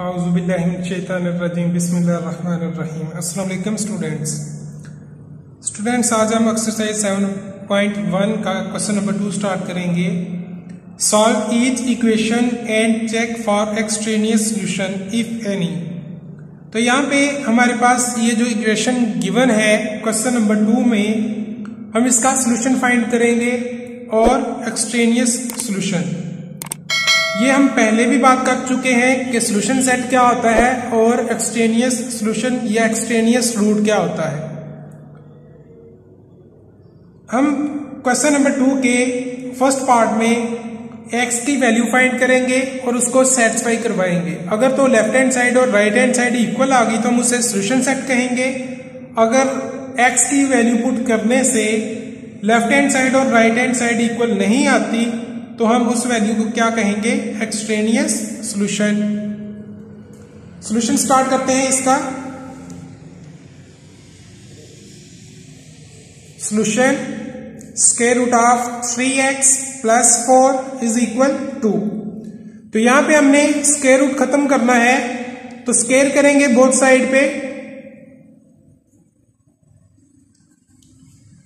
औज़ुबिल्लाहि मिनश्शैतानिर्रजीम बिस्मिल्लाहिर्रहमानिर्रहीम। अस्सलाम वालेकुम स्टूडेंट्स, आज हम एक्सरसाइज 7.1 का क्वेश्चन नंबर 2 स्टार्ट करेंगे। Solve each equation and check for extraneous solution if any. तो यहाँ पे हमारे पास ये जो इक्वेशन गिवन है क्वेश्चन नंबर 2 में, हम इसका सॉल्यूशन फाइंड करेंगे और एक्सट्रेनियस सॉल्यूशन। ये हम पहले भी बात कर चुके हैं कि सॉल्यूशन सेट क्या होता है और एक्सट्रेनियस सॉल्यूशन या एक्सट्रेनियस रूट क्या होता है। हम क्वेश्चन नंबर 2 के फर्स्ट पार्ट में x की वैल्यू फाइंड करेंगे और उसको सेटिस्फाई करवाएंगे। अगर तो लेफ्ट हैंड साइड और राइट हैंड साइड इक्वल आ गई तो हम उसे सॉल्यूशन सेट कहेंगे। अगर x की वैल्यू पुट करने से लेफ्ट हैंड साइड और राइट हैंड साइड इक्वल नहीं आती तो हम उस वैल्यू को क्या कहेंगे, एक्सट्रेनियस सॉल्यूशन। सॉल्यूशन स्टार्ट करते हैं इसका। Solution square root of 3x plus 4 is equal 2। तो यहां पे हमने स्क्वायर रूट खत्म करना है तो स्क्वायर करेंगे बोथ साइड पे,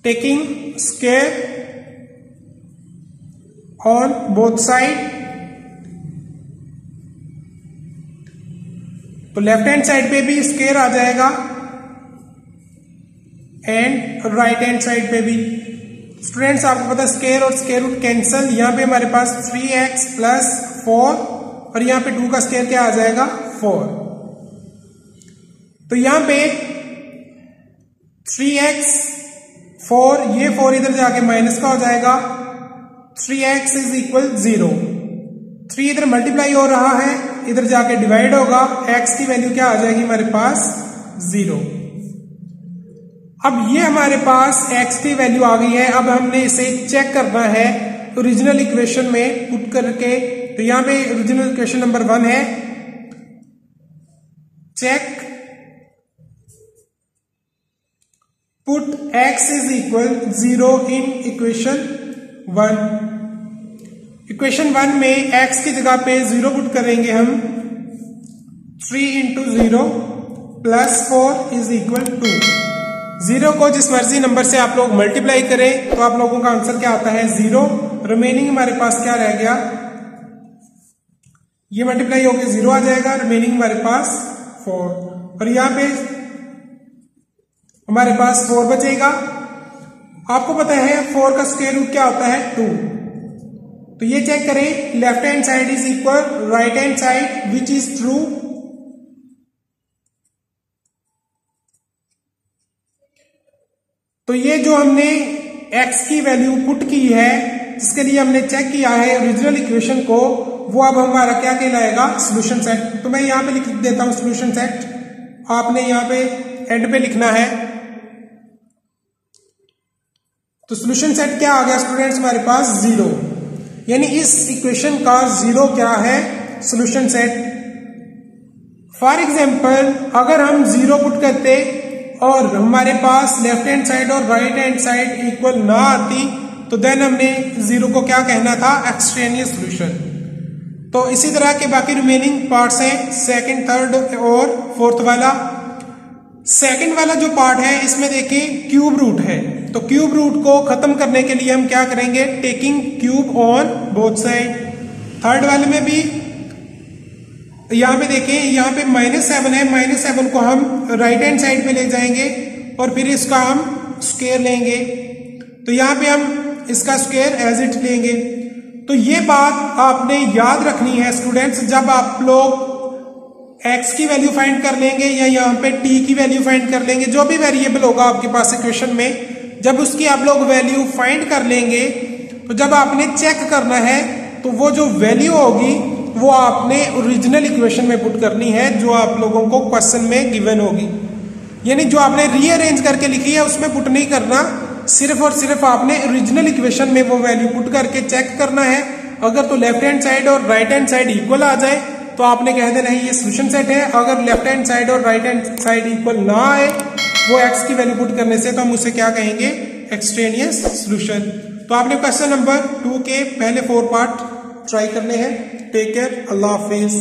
taking square on both side। तो लेफ्ट हैंड साइड पे भी स्क्वायर आ जाएगा एंड राइट हैंड साइड पे भी। स्टूडेंट्स आपको पता स्क्वायर और स्क्वायर रूट कैंसिल। यहां पे हमारे पास 3x प्लस 4 और यहां पे 2 का स्क्वायर क्या आ जाएगा, 4। तो यहां पे 3x 4, ये 4 इधर जाके माइनस का हो जाएगा, 3x इज इक्वल 0। 3 इधर मल्टीप्लाई हो रहा है, इधर जाके डिवाइड होगा, x की वैल्यू क्या आ जाएगी हमारे पास, 0। अब ये हमारे पास x की वैल्यू आ गई है। अब हमने इसे चेक करना है ओरिजिनल इक्वेशन में पुट करके। तो यहां पे ओरिजिनल इक्वेशन नंबर 1 है, check put x is equal 0 in equation 1। Equation 1 में x की जगह पे 0 पुट करेंगे हम, 3 into 0 प्लस 4 इज इक्वल 2। 0 को जिस मर्जी नंबर से आप लोग मल्टीप्लाई करें तो आप लोगों का आंसर क्या आता है, 0। रिमेनिंग हमारे पास क्या रह गया, ये मल्टीप्लाई होके 0 आ जाएगा, रिमेनिंग हमारे पास 4। और यहां पे हमारे पास 4 बचेगा। आपको पता है 4 का स्क्वायर रूट क्या होता है, 2। तो ये चेक करें, left hand side is equal right hand side which is true. तो ये जो हमने x की वैल्यू पुट की है जिसके लिए हमने चेक किया है ओरिजिनल इक्वेशन को, वो अब हमारा क्या कहलाएगा, सॉल्यूशन सेट। तो मैं यहां पे लिख देता हूं सॉल्यूशन सेट, आपने यहां पे एंड पे लिखना है। तो सॉल्यूशन सेट क्या आ गया स्टूडेंट्स हमारे पास, 0। यानी इस इक्वेशन का 0 क्या है, सॉल्यूशन सेट। फॉर एग्जांपल अगर हम 0 पुट करते और हमारे पास लेफ्ट हैंड साइड और राइट हैंड साइड इक्वल ना आती तो देन हमने 0 को क्या कहना था, एक्सट्रेनियस सॉल्यूशन। तो इसी तरह के बाकी रिमेनिंग पार्ट्स हैं, सेकंड, थर्ड और फोर्थ वाला। सेकंड वाला जो पार्ट है इसमें देखें क्यूब रूट है, तो क्यूब रूट को खत्म करने के लिए हम क्या करेंगे, taking cube on both side. Third वाले में भी यहां पे देखें, यहां पे -7 है, -7 को हम राइट हैंड साइड पे ले जाएंगे और फिर इसका हम स्क्वायर लेंगे। तो यहां पे हम इसका स्क्वायर एज इट लेंगे। तो ये बात आपने याद रखनी है स्टूडेंट्स, जब आप लोग x की वैल्यू फाइंड कर लेंगे या यहाँ पे t की वैल्यू फाइंड कर लेंगे, जो भी वेरिएबल होगा आपके पास इक्वेशन में, जब उसकी आप लोग वैल्यू फाइंड कर लेंगे तो जब आपने चेक करना है तो वो जो वैल्यू होगी वो आपने ओरिजिनल इक्वेशन में पुट करनी है जो आप लोगों को क्वेश्चन में गिवन होगी। यानी जो आपने रीअरेंज करके लिखी है उसमें पुट नहीं करना, सिर्फ और सिर्फ आपने ओरिजिनल इक्वेशन में वो वैल्यू पुट करके चेक करना है। अगर तो लेफ्ट हैंड साइड और राइट हैंड साइड इक्वल आ जाए तो आपने कह देना है ये सॉल्यूशन सेट है। अगर लेफ्ट हैंड साइड और राइट हैंड साइड इक्वल ना आए वो x की वैल्यू पुट करने से, तो हम उसे क्या कहेंगे, एक्सट्रेनियस सॉल्यूशन। तो आपने क्वेश्चन नंबर 2 के पहले 4 पार्ट ट्राई करने हैं। टेक केयर, अल्लाह हाफिज।